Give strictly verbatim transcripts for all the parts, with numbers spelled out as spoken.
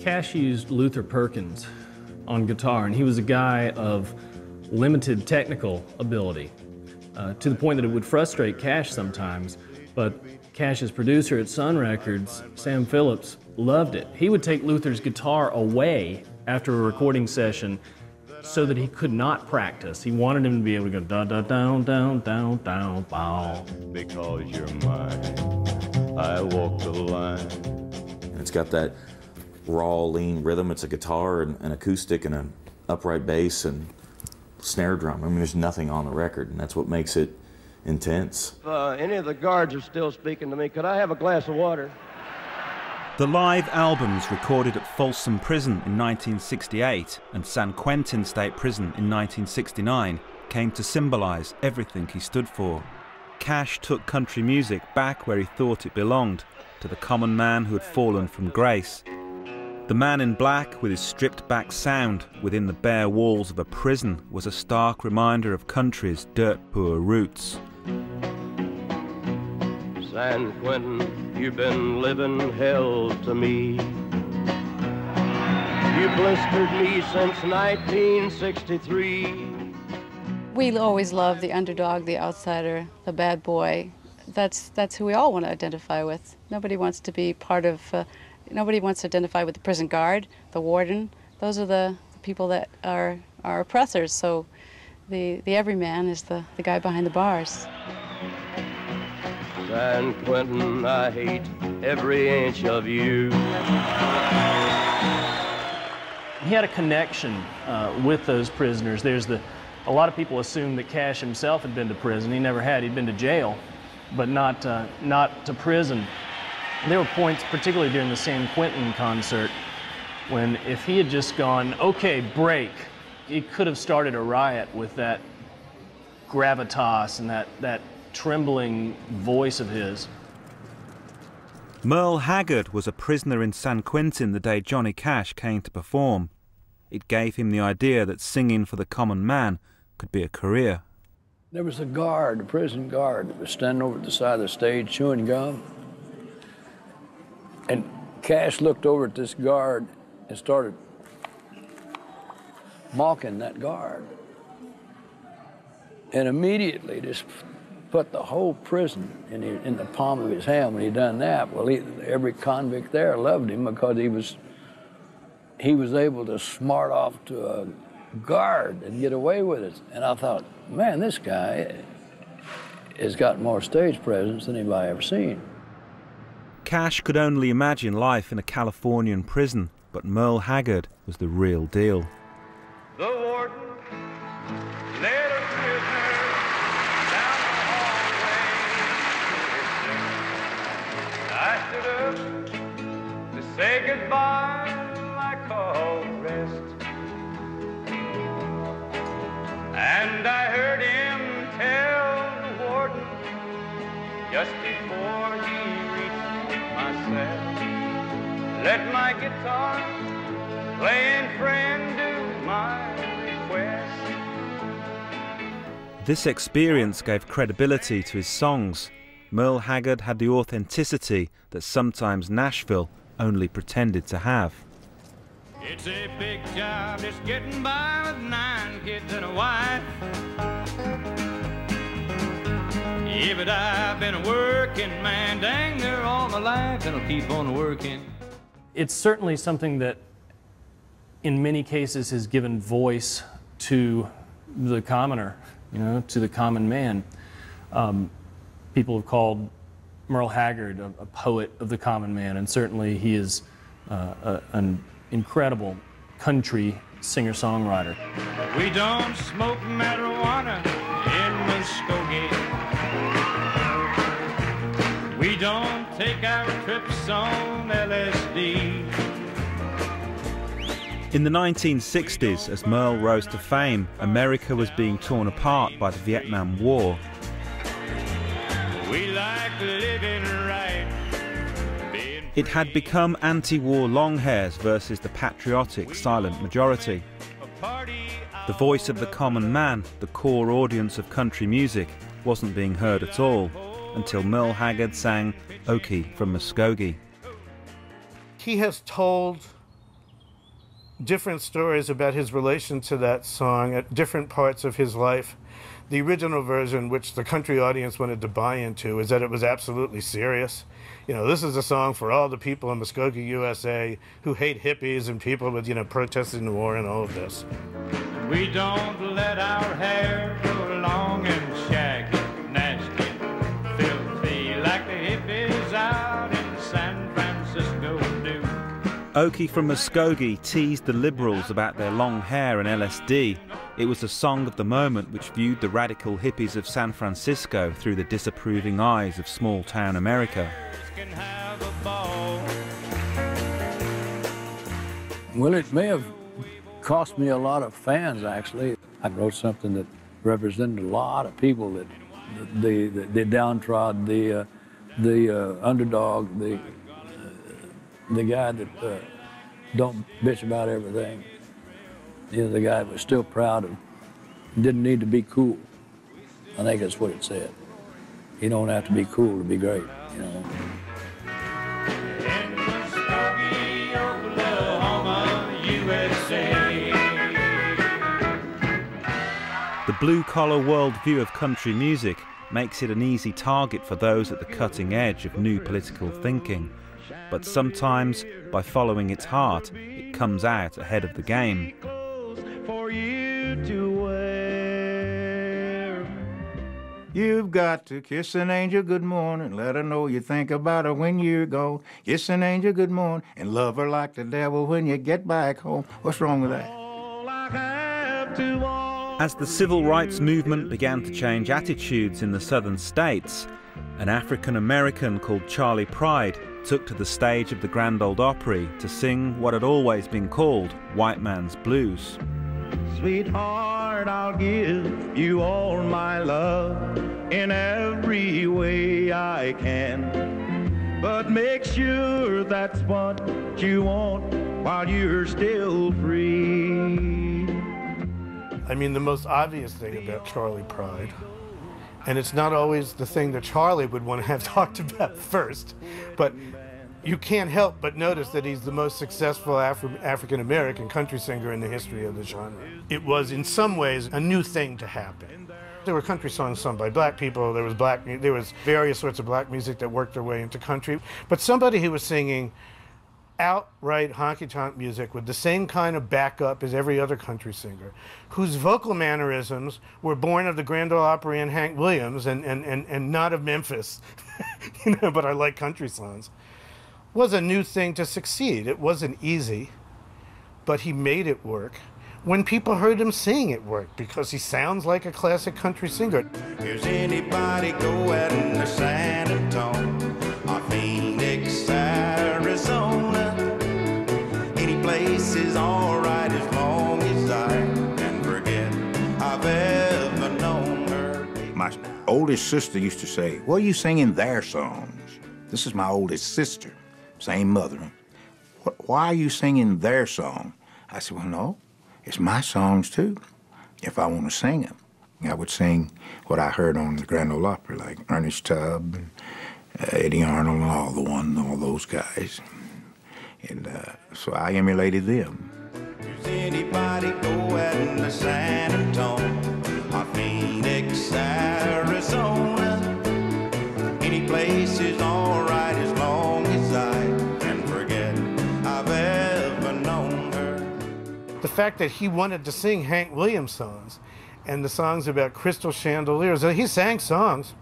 Cash used Luther Perkins on guitar, and he was a guy of limited technical ability, uh, to the point that it would frustrate Cash sometimes, but Cash's producer at Sun Records, Sam Phillips, loved it. He would take Luther's guitar away after a recording session so that he could not practice. He wanted him to be able to go da da down down down down bow. Because you're mine, I walk the line. And it's got that raw, lean rhythm. It's a guitar and an acoustic and an upright bass and snare drum. I mean, there's nothing on the record, and that's what makes it intense. Uh, any of the guards are still speaking to me. Could I have a glass of water? The live albums recorded at Folsom Prison in nineteen sixty-eight and San Quentin State Prison in nineteen sixty-nine came to symbolize everything he stood for. Cash took country music back where he thought it belonged, to the common man who had fallen from grace. The man in black, with his stripped-back sound within the bare walls of a prison, was a stark reminder of country's dirt-poor roots. San Quentin, you've been living hell to me. You blistered me since nineteen sixty-three. We always love the underdog, the outsider, the bad boy. That's, that's who we all want to identify with. Nobody wants to be part of... Uh, Nobody wants to identify with the prison guard, the warden. Those are the, the people that are, are oppressors, so the, the everyman is the, the guy behind the bars. San Quentin, I hate every inch of you. He had a connection uh, with those prisoners. There's the, a lot of people assume that Cash himself had been to prison. He never had. He'd been to jail, but not, uh, not to prison. There were points, particularly during the San Quentin concert, when if he had just gone, okay, break, he could have started a riot with that gravitas and that, that trembling voice of his. Merle Haggard was a prisoner in San Quentin the day Johnny Cash came to perform. It gave him the idea that singing for the common man could be a career. There was a guard, a prison guard, that was standing over at the side of the stage chewing gum. And Cash looked over at this guard and started mocking that guard. And immediately just put the whole prison in the, in the palm of his hand when he done that. Well, he, every convict there loved him because he was, he was able to smart off to a guard and get away with it. And I thought, man, this guy has got more stage presence than anybody I've ever seen. Cash could only imagine life in a Californian prison, but Merle Haggard was the real deal. The warden led a prisoner down the hallway. I stood up to say goodbye, I called rest. And I heard him tell the warden just before he let my guitar playing friend do my request. This experience gave credibility to his songs. Merle Haggard had the authenticity that sometimes Nashville only pretended to have. It's a big job just getting by with nine kids and a wife. Yeah, but I've been a working man, dang near all my life, and I'll keep on working. It's certainly something that, in many cases, has given voice to the commoner, you know, to the common man. Um, people have called Merle Haggard a, a poet of the common man, and certainly he is uh, a, an incredible country singer-songwriter. We don't smoke marijuana in Muskogee. We don't take our trips on L S D. In the nineteen sixties, as Merle rose to fame, America was being torn apart by the Vietnam War. We like living right. It had become anti-war longhairs versus the patriotic silent majority. The voice of the common man, the core audience of country music, wasn't being heard at all, until Merle Haggard sang "Okie" from Muskogee. he has told different stories about his relation to that song at different parts of his life. The original version, which the country audience wanted to buy into, is that it was absolutely serious. You know, this is a song for all the people in Muskogee, U S A, who hate hippies and people with, you know, protesting the war and all of this. We don't let our hair grow long and shaggy, nasty, filthy, like the hippies out in San Francisco do. Okie from Muskogee teased the liberals about their long hair and L S D. It was a song of the moment which viewed the radical hippies of San Francisco through the disapproving eyes of small-town America. Well, it may have cost me a lot of fans, actually. I wrote something that represented a lot of people, that the, the, the downtrodden, the, uh, the uh, underdog, the, uh, the guy that uh, don't bitch about everything. You know, the guy that was still proud of, didn't need to be cool. I think that's what it said. You don't have to be cool to be great, you know. The blue-collar worldview of country music makes it an easy target for those at the cutting edge of new political thinking. But sometimes, by following its heart, it comes out ahead of the game. For you to wear, you've got to kiss an angel good morning, let her know you think about her when you're gone. Kiss an angel good morning and love her like the devil when you get back home. What's wrong with that? All I have to. As the civil rights movement began to change attitudes in the southern states, an African American called Charlie Pride took to the stage of the Grand Ole Opry to sing what had always been called white man's blues. Sweetheart, I'll give you all my love in every way I can, but make sure that's what you want while you're still free. I mean, the most obvious thing about Charlie Pride, and it's not always the thing that Charlie would want to have talked about first, but you can't help but notice that he's the most successful Afri- African-American country singer in the history of the genre. It was, in some ways, a new thing to happen. There were country songs sung by black people, there was, black, there was various sorts of black music that worked their way into country, but somebody who was singing outright honky-tonk music with the same kind of backup as every other country singer, whose vocal mannerisms were born of the Grand Ole Opry and Hank Williams and, and, and, and not of Memphis, you know, but I like country songs, was a new thing to succeed. It wasn't easy, but he made it work. When people heard him sing, it worked, because he sounds like a classic country singer. Here's anybody go out in the San Antonio, Phoenix, Arizona. Any place is all right as long as I can forget I've ever known her. My oldest sister used to say, "Well, you singing their songs?" This is my oldest sister, same mother. "Why are you singing their song?" I said, "Well, no, it's my songs too, if I want to sing them." I would sing what I heard on the Grand Ole Opry, like Ernest Tubb and Uh, Eddie Arnold and all the one, all those guys, and uh, so I emulated them. Does anybody go out in the San Antonio, or Phoenix, Arizona? Any place is all right as long as I can forget I've ever known her. The fact that he wanted to sing Hank Williams songs and the songs about crystal chandeliers, he sang songs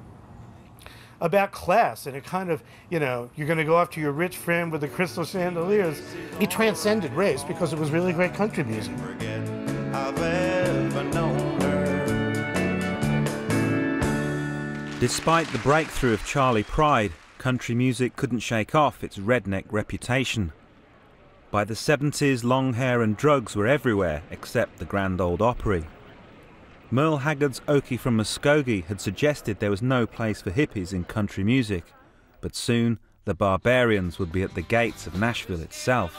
about class, and it kind of, you know, you're gonna go off to your rich friend with the crystal chandeliers. He transcended race because it was really great country music. Despite the breakthrough of Charlie Pride, country music couldn't shake off its redneck reputation. By the seventies, long hair and drugs were everywhere except the Grand Ole Opry. Merle Haggard's Okie from Muskogee had suggested there was no place for hippies in country music, but soon the barbarians would be at the gates of Nashville itself.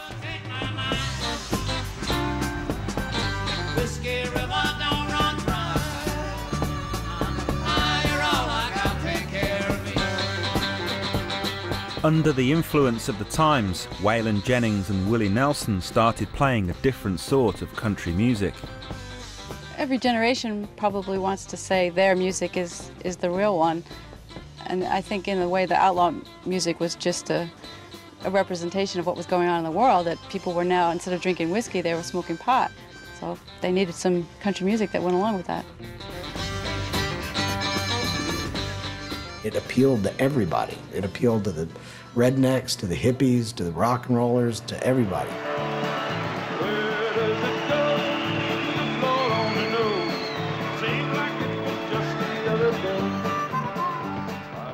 Under the influence of the times, Waylon Jennings and Willie Nelson started playing a different sort of country music. Every generation probably wants to say their music is, is the real one. And I think in a way the outlaw music was just a, a representation of what was going on in the world, that people were now, instead of drinking whiskey, they were smoking pot. So they needed some country music that went along with that. It appealed to everybody. It appealed to the rednecks, to the hippies, to the rock and rollers, to everybody.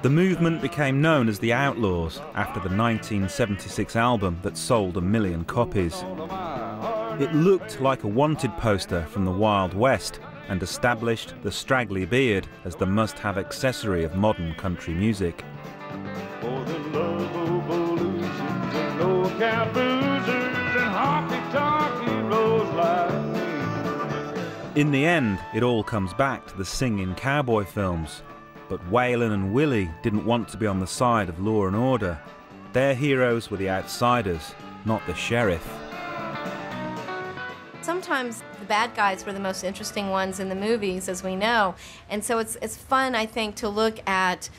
The movement became known as the Outlaws after the nineteen seventy-six album that sold a million copies. It looked like a wanted poster from the Wild West and established the straggly beard as the must-have accessory of modern country music. In the end, it all comes back to the singing cowboy films. But Waylon and Willie didn't want to be on the side of law and order. Their heroes were the outsiders, not the sheriff. Sometimes the bad guys were the most interesting ones in the movies, as we know. And so it's, it's fun, I think, to look at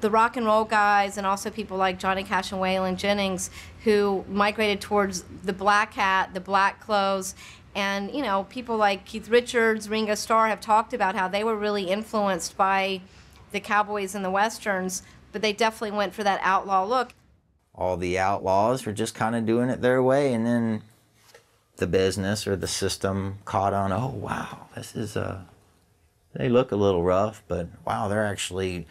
the rock and roll guys and also people like Johnny Cash and Waylon Jennings, who migrated towards the black hat, the black clothes. And, you know, people like Keith Richards, Ringo Starr have talked about how they were really influenced by the cowboys and the westerns, but they definitely went for that outlaw look. All the outlaws were just kind of doing it their way, and then the business or the system caught on. Oh wow, this is a, they look a little rough, but wow, they're actually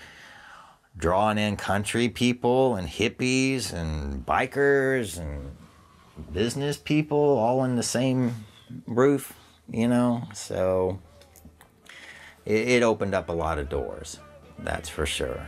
drawing in country people and hippies and bikers and business people all in the same roof, you know, so it, it opened up a lot of doors, that's for sure.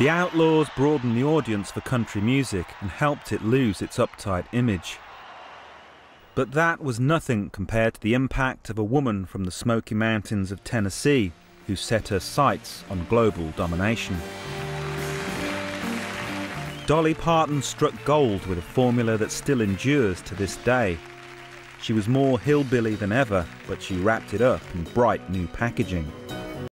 The Outlaws broadened the audience for country music and helped it lose its uptight image. But that was nothing compared to the impact of a woman from the Smoky Mountains of Tennessee who set her sights on global domination. Dolly Parton struck gold with a formula that still endures to this day. She was more hillbilly than ever, but she wrapped it up in bright new packaging.